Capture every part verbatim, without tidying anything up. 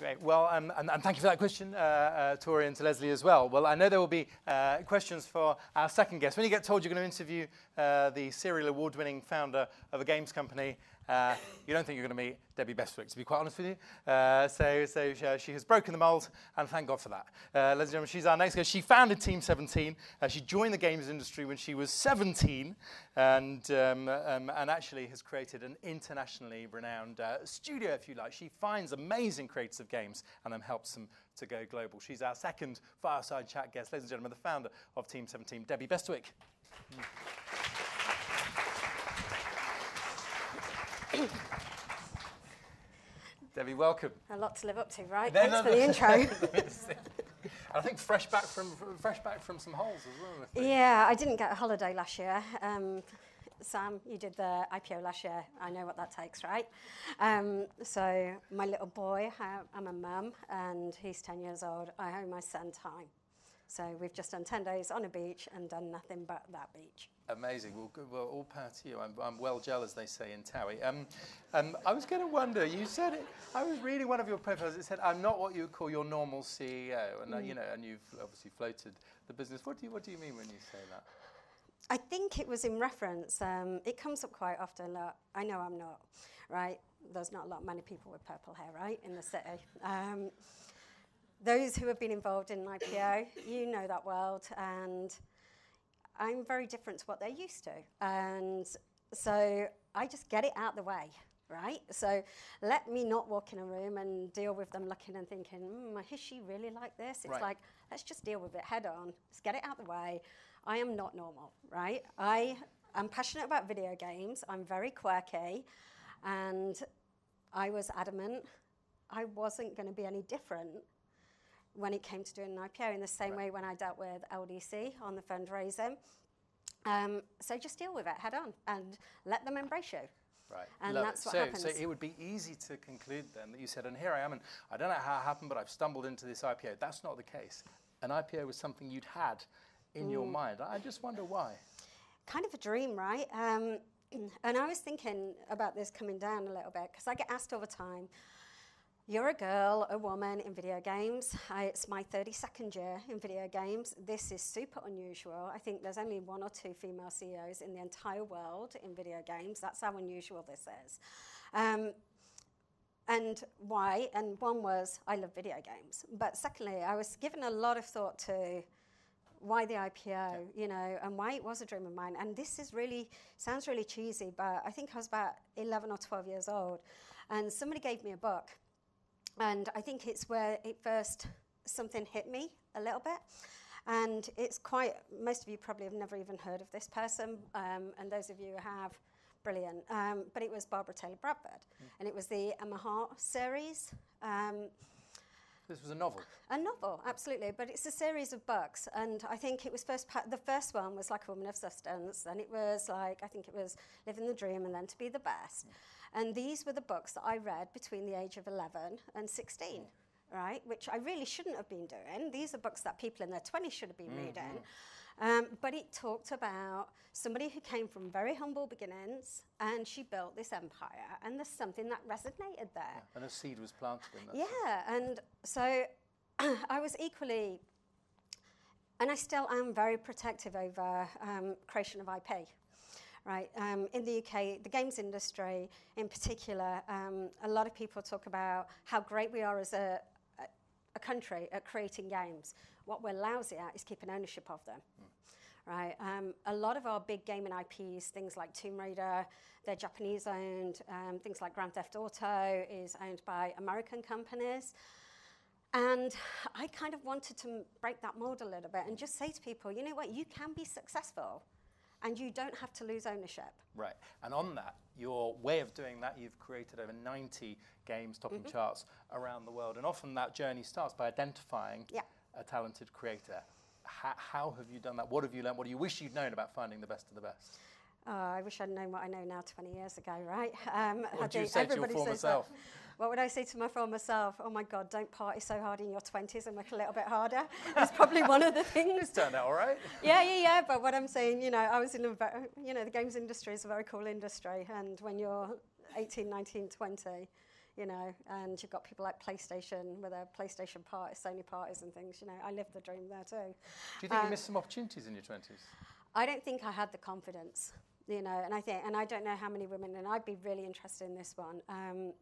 Great. Well, um, and, and thank you for that question, uh, uh, Tori, and to Leslie as well. Well, I know there will be uh, questions for our second guest. When you get told you're going to interview uh, the serial award-winning founder of a games company, uh, you don't think you're going to meet Debbie Bestwick, to be quite honest with you. Uh, so so she, uh, she has broken the mould, and thank God for that. Uh, ladies and gentlemen, she's our next guest. She founded Team seventeen. Uh, she joined the games industry when she was seventeen, and, um, um, and actually has created an internationally renowned uh, studio, if you like. She finds amazing creators of games and then helps them to go global. She's our second Fireside Chat guest. Ladies and gentlemen, the founder of Team seventeen, Debbie Bestwick. Debbie, welcome. A lot to live up to, right? No, Thanks no, no. for the intro. I think fresh back from fresh back from some holes as well. I yeah, I didn't get a holiday last year. Um, Sam, you did the I P O last year. I know what that takes, right? Um, so my little boy, I'm a mum, and he's ten years old. I owe my son time. So we've just done ten days on a beach and done nothing but that beach. Amazing. Well, good. Well, all power to you. I'm, I'm well gel, as they say in Towie. Um, um, I was going to wonder, you said it, I was reading one of your profiles. It said, I'm not what you would call your normal C E O. And, mm. uh, you know, and you've obviously floated the business. What do you, what do you mean when you say that? I think it was in reference. Um, it comes up quite often. Look, I know I'm not, right? There's not a lot of many people with purple hair, right, in the city. Um, Those who have been involved in an I P O, you know that world, and I'm very different to what they're used to. And so I just get it out of the way, right? So let me not walk in a room and deal with them looking and thinking, mm, is she really like this? It's right. Like, let's just deal with it head on. Let's get it out of the way. I am not normal, right? I am passionate about video games. I'm very quirky, and I was adamant I wasn't going to be any different when it came to doing an I P O, in the same right. way when I dealt with L D C on the fundraising. Um, so just deal with it head on and let them embrace you. Right. And Love that's it. what so, happens. So it would be easy to conclude then that you said, and here I am, and I don't know how it happened, but I've stumbled into this I P O. That's not the case. An I P O was something you'd had in mm. your mind. I just wonder why. Kind of a dream, right? Um, and I was thinking about this coming down a little bit, because I get asked all the time, you're a girl, a woman in video games. I, it's my thirty-second year in video games. This is super unusual. I think there's only one or two female C E Os in the entire world in video games. That's how unusual this is. Um, and why? And one was, I love video games. But secondly, I was given a lot of thought to why the I P O, yeah. you know, and why it was a dream of mine. And this is really, sounds really cheesy, but I think I was about eleven or twelve years old. And somebody gave me a book. And I think it's where it first something hit me a little bit. And it's quite, most of you probably have never even heard of this person. Um, and those of you who have, brilliant. Um, but it was Barbara Taylor Bradford. Mm. And it was the Emma Hart series. Um, this was a novel? A novel, absolutely. But it's a series of books. And I think it was first, pa the first one was like A Woman of Substance. And it was like, I think it was Living the Dream and then To Be the Best. Mm. And these were the books that I read between the age of eleven and sixteen, right? Which I really shouldn't have been doing. These are books that people in their twenties should have been mm-hmm. reading. Um, but it talked about somebody who came from very humble beginnings, and she built this empire. And there's something that resonated there. Yeah, and a seed was planted in that. Yeah, sense. And so I was equally, and I still am very protective over um, creation of I P. Right, um, in the U K, the games industry in particular, um, a lot of people talk about how great we are as a, a, a country at creating games. What we're lousy at is keeping ownership of them. Mm. Right, um, a lot of our big gaming I Ps, things like Tomb Raider, they're Japanese owned. Um, things like Grand Theft Auto is owned by American companies. And I kind of wanted to break that mold a little bit and just say to people, you know what, you can be successful. And you don't have to lose ownership. Right. And on that, your way of doing that, you've created over ninety games topping mm-hmm. charts around the world. And often that journey starts by identifying yeah. a talented creator. H- how have you done that? What have you learned? What do you wish you'd known about finding the best of the best? Oh, I wish I'd known what I know now twenty years ago, right? Um, what would you say to your former self? That. What would I say to my former self? Oh, my God, don't party so hard in your twenties and work a little bit harder. That's probably one of the things. It's turned out all right. Yeah, yeah, yeah. But what I'm saying, you know, I was in a, you know, the games industry is a very cool industry. And when you're eighteen, nineteen, twenty, you know, and you've got people like PlayStation with their PlayStation parties, Sony parties and things, you know. I lived the dream there too. Do you think um, you missed some opportunities in your twenties? I don't think I had the confidence, you know, and I think, and I don't know how many women, and I'd be really interested in this one. Um,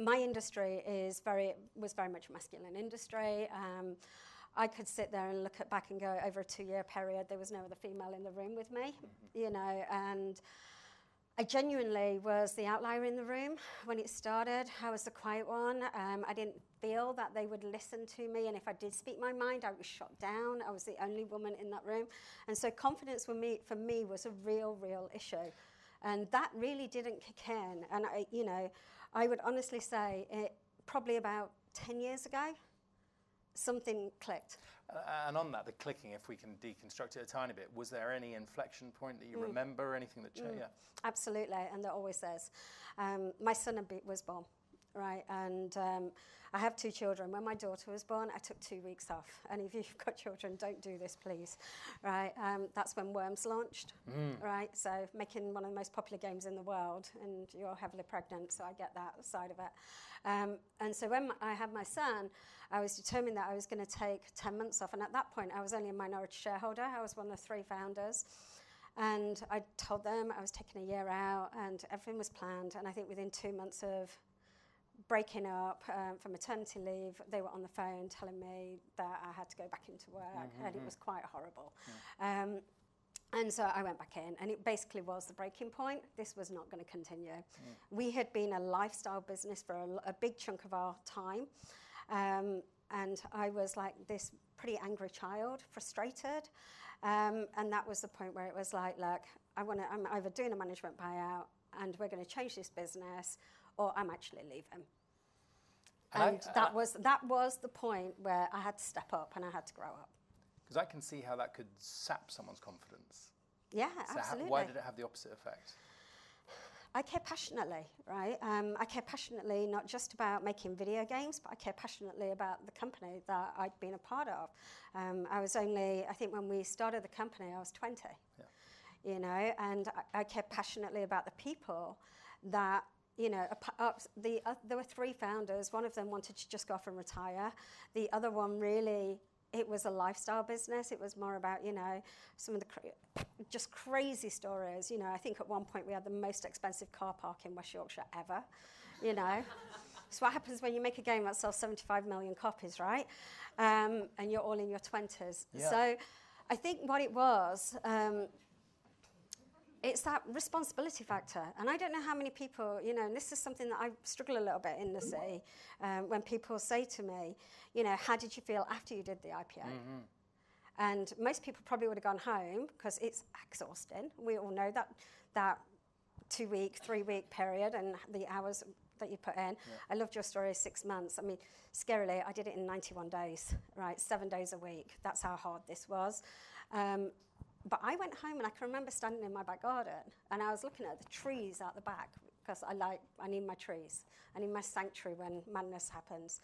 my industry is very, was very much a masculine industry. Um, I could sit there and look at back and go, over a two-year period, there was no other female in the room with me, mm-hmm. you know, and I genuinely was the outlier in the room when it started. I was the quiet one. Um, I didn't feel that they would listen to me, and if I did speak my mind, I was shot down. I was the only woman in that room. And so confidence for me, for me was a real, real issue. And that really didn't kick in. And, I, you know, I would honestly say it probably about ten years ago, something clicked. Uh, and on that, the clicking, if we can deconstruct it a tiny bit, was there any inflection point that you mm. remember, anything that changed? Mm. Yeah. Absolutely, and there always is. Um, my son was born, right? And um, I have two children. When my daughter was born, I took two weeks off. And if you've got children, don't do this, please. Right? Um, that's when Worms launched, mm. right? So making one of the most popular games in the world, and you're heavily pregnant, so I get that side of it. Um, and so when I had my son, I was determined that I was going to take ten months off. And at that point, I was only a minority shareholder. I was one of the three founders. And I told them I was taking a year out, and everything was planned. And I think within two months of breaking up um, for maternity leave, they were on the phone telling me that I had to go back into work, mm-hmm. and it was quite horrible. Yeah. Um, and so I went back in, and it basically was the breaking point. This was not going to continue. Yeah. We had been a lifestyle business for a, a big chunk of our time, um, and I was like this pretty angry child, frustrated, um, and that was the point where it was like, look, I wanna, I'm either doing a management buyout and we're going to change this business, or I'm actually leaving. And, and I, that, I, was, that was the point where I had to step up and I had to grow up. Because I can see how that could sap someone's confidence. Yeah, so absolutely. How, why did it have the opposite effect? I care passionately, right? Um, I care passionately not just about making video games, but I care passionately about the company that I'd been a part of. Um, I was only, I think when we started the company, I was twenty, yeah. you know, and I, I care passionately about the people that, you know, a, uh, the, uh, there were three founders. One of them wanted to just go off and retire. The other one really, it was a lifestyle business. It was more about, you know, some of the cra just crazy stories. You know, I think at one point we had the most expensive car park in West Yorkshire ever, you know. So what happens when you make a game that sells seventy-five million copies, right? Um, and you're all in your twenties. Yeah. So I think what it was, um, it's that responsibility factor. And I don't know how many people, you know, and this is something that I struggle a little bit in the sea, um, when people say to me, you know, how did you feel after you did the I P O? Mm-hmm. And most people probably would have gone home because it's exhausting. We all know that, that two-week, three-week period and the hours that you put in. Yeah. I loved your story, six months. I mean, scarily, I did it in ninety-one days, right? Seven days a week. That's how hard this was. Um, But I went home, and I can remember standing in my back garden, and I was looking at the trees out the back, because I like, I need my trees. I need my sanctuary when madness happens.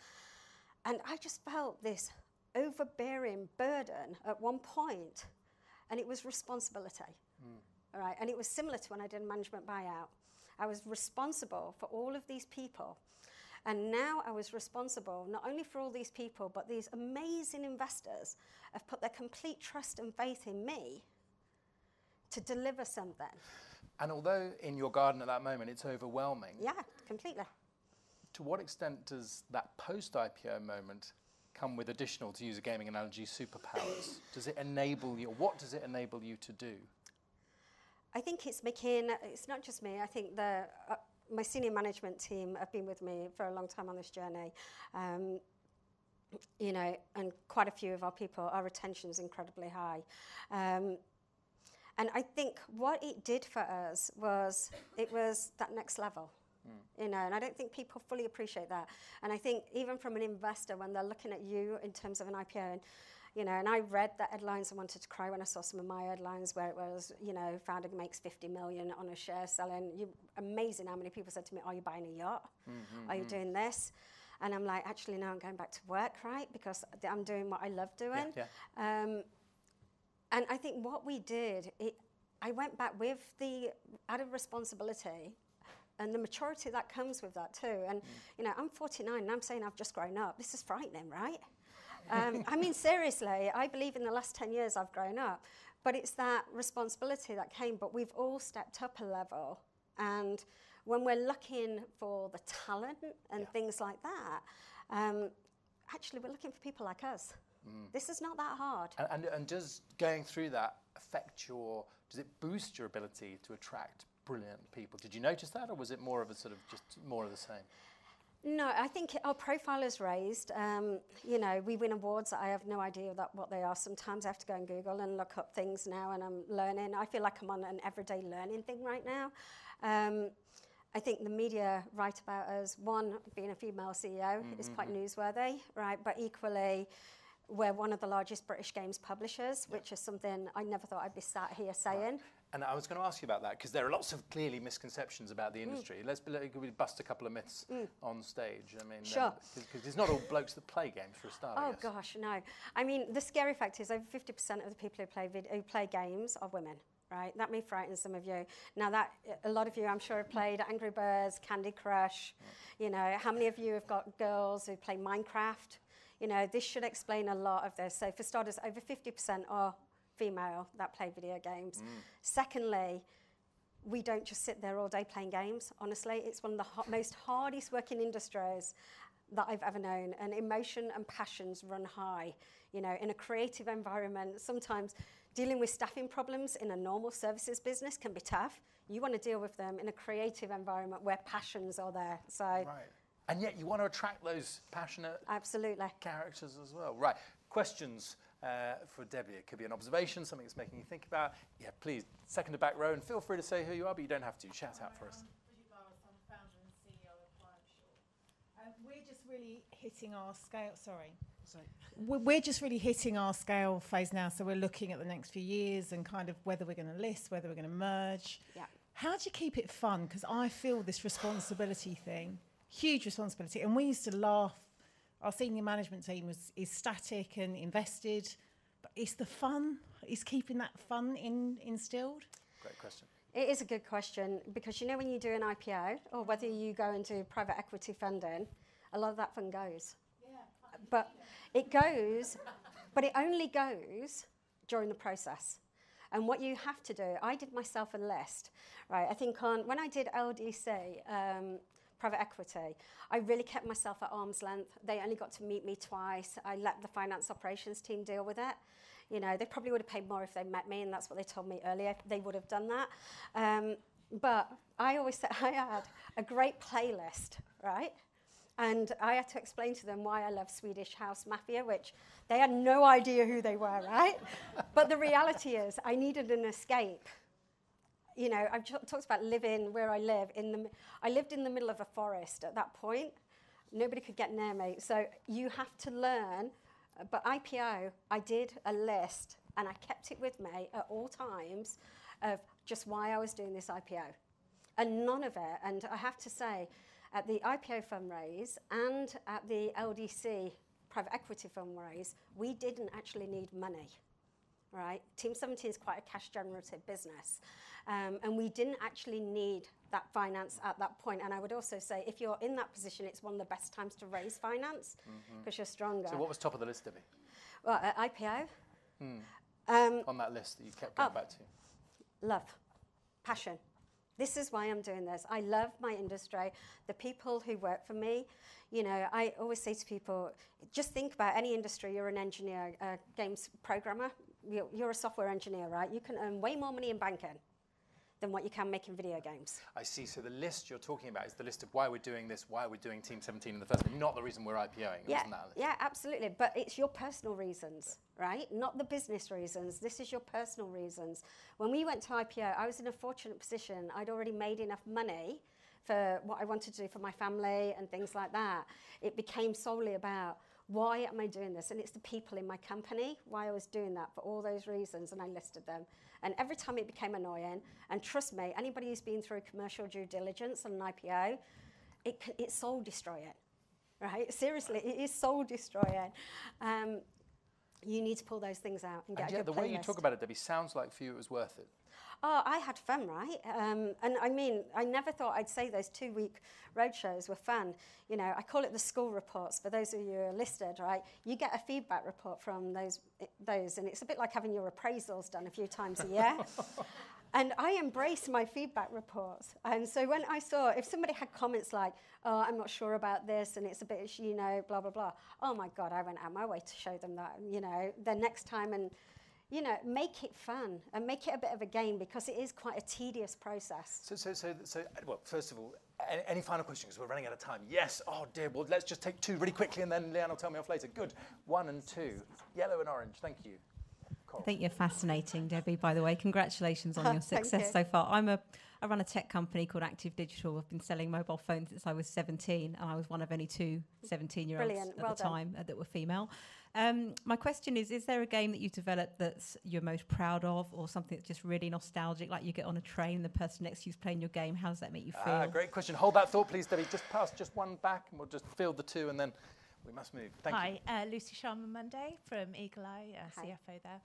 And I just felt this overbearing burden at one point, and it was responsibility. Mm. All right? And it was similar to when I did a management buyout. I was responsible for all of these people. And now I was responsible not only for all these people, but these amazing investors have put their complete trust and faith in me to deliver something. And although in your garden at that moment it's overwhelming. Yeah, completely. To what extent does that post-I P O moment come with additional, to use a gaming analogy, superpowers? Does it enable you, what does it enable you to do? I think it's making, it's not just me, I think the... Uh, my senior management team have been with me for a long time on this journey, um, you know, and quite a few of our people, our retention is incredibly high. Um, and I think what it did for us was it was that next level, mm. you know, and I don't think people fully appreciate that. And I think even from an investor, when they're looking at you in terms of an I P O, and, you know, and I read the headlines and wanted to cry when I saw some of my headlines where it was, you know, founder makes fifty million on a share selling. You, amazing how many people said to me, are you buying a yacht? Mm-hmm, are you mm-hmm. doing this? And I'm like, actually, no, I'm going back to work, right? Because I'm doing what I love doing. Yeah, yeah. Um, and I think what we did, it, I went back with the added responsibility and the maturity that comes with that too. And, mm. you know, I'm forty-nine and I'm saying I've just grown up. This is frightening, right? um, I mean, seriously, I believe in the last ten years I've grown up. But it's that responsibility that came. But we've all stepped up a level. And when we're looking for the talent and yeah. things like that, um, actually, we're looking for people like us. Mm. This is not that hard. And, and, and does going through that affect your, does it boost your ability to attract brilliant people? Did you notice that, or was it more of a sort of just more of the same? No, I think our profile is raised. Um, you know, we win awards. I have no idea that what they are. Sometimes I have to go and Google and look up things now, and I'm learning. I feel like I'm on an everyday learning thing right now. Um, I think the media write about us. One, being a female C E O mm-hmm. is quite newsworthy, right? But equally, we're one of the largest British games publishers, yeah. which is something I never thought I'd be sat here saying. Right. And I was going to ask you about that, because there are lots of clearly misconceptions about the industry. Mm. Let's let, we bust a couple of myths mm. on stage. I mean, sure. Because it's not all blokes that play games for a start. Oh, gosh, no. I mean, the scary fact is over fifty percent of the people who play, vid who play games are women. Right, that may frighten some of you. Now that, a lot of you, I'm sure, have played Angry Birds, Candy Crush. Yeah. You know, how many of you have got girls who play Minecraft? You know, this should explain a lot of this. So for starters, over fifty percent are female that play video games. Mm. Secondly, we don't just sit there all day playing games. Honestly, it's one of the ho most hardest working industries that I've ever known. And emotion and passions run high. You know, in a creative environment, sometimes dealing with staffing problems in a normal services business can be tough. You want to deal with them in a creative environment where passions are there. So, right. And yet you want to attract those passionate absolutely. Characters as well. Right. Questions uh, for Debbie. It could be an observation, something that's making you think about. Yeah, please, second to back row, and feel free to say who you are, but you don't have to. Shout out for us. I'm Bridget Biles. I'm founder and C E O of Client Shore. Um, we're just really hitting our scale. Sorry. Sorry. We're just really hitting our scale phase now, so we're looking at the next few years and kind of whether we're going to list, whether we're going to merge. Yeah. How do you keep it fun? Because I feel this responsibility thing, huge responsibility, and we used to laugh. Our senior management team was, is static and invested, but it's the fun. It's keeping that fun in, instilled. Great question. It is a good question, because you know when you do an I P O or whether you go into private equity funding, a lot of that fun goes. But it goes, but it only goes during the process. And what you have to do, I did myself a list, right? I think on when I did L D C, um, private equity, I really kept myself at arm's length. They only got to meet me twice. I let the finance operations team deal with it. You know, they probably would have paid more if they met me, and that's what they told me earlier. They would have done that. Um, but I always said I had a great playlist, right? And I had to explain to them why I love Swedish House Mafia, which they had no idea who they were, right? But the reality is I needed an escape. You know, I've talked about living where I live. In the, I lived in the middle of a forest at that point. Nobody could get near me. So you have to learn. But I P O, I did a list, and I kept it with me at all times of just why I was doing this I P O. And none of it, and I have to say, at the I P O fundraise and at the L D C private equity fundraise, we didn't actually need money, right? Team seventeen is quite a cash generative business. Um, and we didn't actually need that finance at that point. And I would also say, if you're in that position, it's one of the best times to raise finance because mm-hmm. you're stronger. So what was top of the list, Debbie? Well, at I P O. Mm. Um, On that list that you kept going oh, back to. Love, passion. This is why I'm doing this. I love my industry, the people who work for me. You know, I always say to people, just think about any industry. You're an engineer, a games programmer. You're a software engineer, right? You can earn way more money in banking than what you can make in video games. I see. So the list you're talking about is the list of why we're doing this, why we're doing Team seventeen in the first place, not the reason we're IPOing. Yeah, wasn't that? Yeah, absolutely. But it's your personal reasons, yeah. right? Not the business reasons. This is your personal reasons. When we went to I P O, I was in a fortunate position. I'd already made enough money for what I wanted to do for my family and things like that. It became solely about, why am I doing this? And it's the people in my company, why I was doing that for all those reasons, and I listed them. And every time it became annoying, and trust me, anybody who's been through commercial due diligence on an I P O, it, it's soul destroying, right? Seriously, it is soul destroying. Um, you need to pull those things out and get and a yeah, good the playlist. Way you talk about it, Debbie, sounds like for you it was worth it. Oh, I had fun, right? Um, and I mean, I never thought I'd say those two-week roadshows were fun. You know, I call it the school reports, for those of you who are listed, right? You get a feedback report from those, those and it's a bit like having your appraisals done a few times a year. And I embrace my feedback reports. And so when I saw, if somebody had comments like, oh, I'm not sure about this, and it's a bit, you know, blah, blah, blah. Oh, my God, I went out my way to show them that, you know, the next time. And, you know, make it fun and make it a bit of a game, because it is quite a tedious process. So, so, so, so well, first of all, any, any final questions? Because we're running out of time. Yes. Oh, dear. Well, let's just take two really quickly, and then Leanne will tell me off later. Good. One and two. Yellow and orange. Thank you. I think you're fascinating, Debbie, by the way. Congratulations on your success so far. I'm a, I run a tech company called Active Digital. I've been selling mobile phones since I was seventeen, and I was one of only two seventeen-year-olds at the time uh, that were female. Um, my question is, is there a game that you've developed that's you're most proud of, or something that's just really nostalgic, like you get on a train, the person next to you's playing your game, how does that make you feel? Ah, great question. Hold that thought, please, Debbie. Just pass just one back, and we'll just field the two, and then... we must move. Thank Hi, you. Hi, uh, Lucy Sharman-Monday from Eagle Eye, uh, C F O there.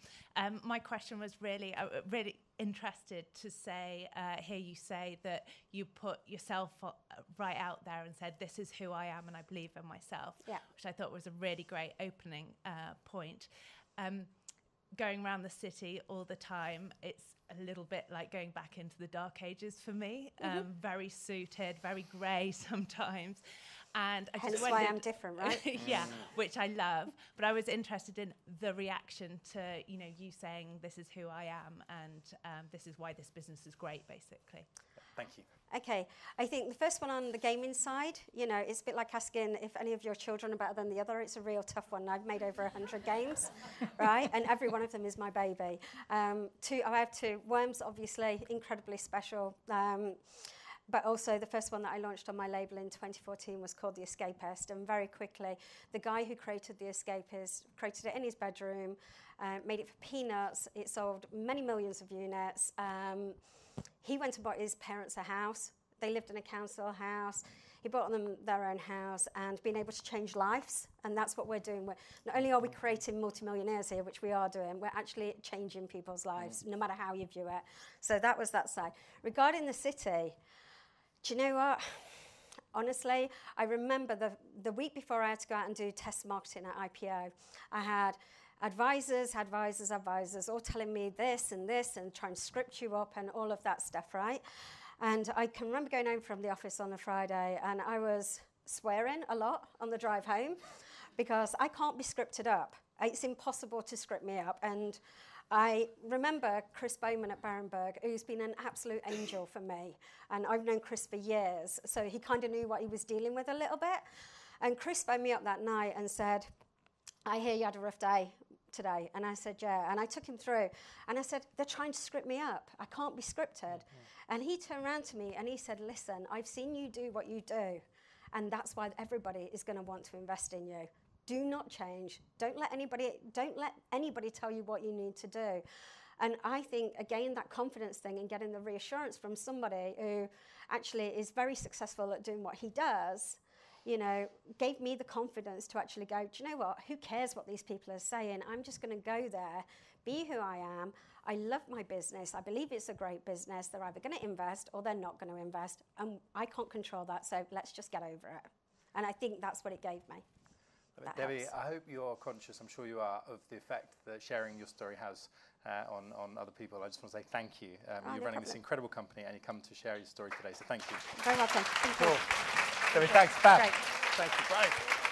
Um, my question was really, uh, really interested to say, uh, hear you say that you put yourself right out there and said, this is who I am and I believe in myself, yeah. Which I thought was a really great opening uh, point. Um, going around the city all the time, it's a little bit like going back into the dark ages for me. Mm-hmm. um, very suited, very grey sometimes. And I Hence just why I'm different, right? Yeah, which I love. But I was interested in the reaction to, you know, you saying this is who I am, and um, this is why this business is great, basically. Thank you. Okay, I think the first one on the gaming side, you know, it's a bit like asking if any of your children are better than the other. It's a real tough one. I've made over a hundred games, right? And every one of them is my baby. Um, two, I have two. Worms, obviously, incredibly special. Um, But also the first one that I launched on my label in twenty fourteen was called The Escapist. And very quickly, the guy who created The Escapist created it in his bedroom, uh, made it for peanuts. It sold many millions of units. Um, he went and bought his parents a house. They lived in a council house. He bought them their own house, and being able to change lives. And that's what we're doing. We're, not only are we creating multimillionaires here, which we are doing, we're actually changing people's lives, mm. no matter how you view it. So that was that side. Regarding the city... do you know what? Honestly, I remember the, the week before I had to go out and do test marketing at I P O, I had advisors, advisors, advisors, all telling me this and this and trying to script you up and all of that stuff, right? And I can remember going home from the office on a Friday, and I was swearing a lot on the drive home because I can't be scripted up. It's impossible to script me up. And I remember Chris Bowman at Barenberg, who's been an absolute angel for me. And I've known Chris for years, so he kind of knew what he was dealing with a little bit. And Chris phoned me up that night and said, I hear you had a rough day today. And I said, yeah. And I took him through. And I said, they're trying to script me up. I can't be scripted. Mm-hmm. And he turned around to me and he said, listen, I've seen you do what you do. And that's why everybody is going to want to invest in you. Do not change. Don't let anybody, don't let anybody tell you what you need to do. And I think, again, that confidence thing and getting the reassurance from somebody who actually is very successful at doing what he does, you know, gave me the confidence to actually go, do you know what? Who cares what these people are saying? I'm just going to go there, be who I am. I love my business. I believe it's a great business. They're either going to invest or they're not going to invest. And I can't control that, so let's just get over it. And I think that's what it gave me. That Debbie, helps. I hope you're conscious, I'm sure you are, of the effect that sharing your story has uh, on, on other people. I just want to say thank you. Um, oh, you're no running problem. This incredible company, and you come to share your story today, so thank you. Very welcome. Thank cool. you. Debbie, thanks. Bye. Thank you. Bye.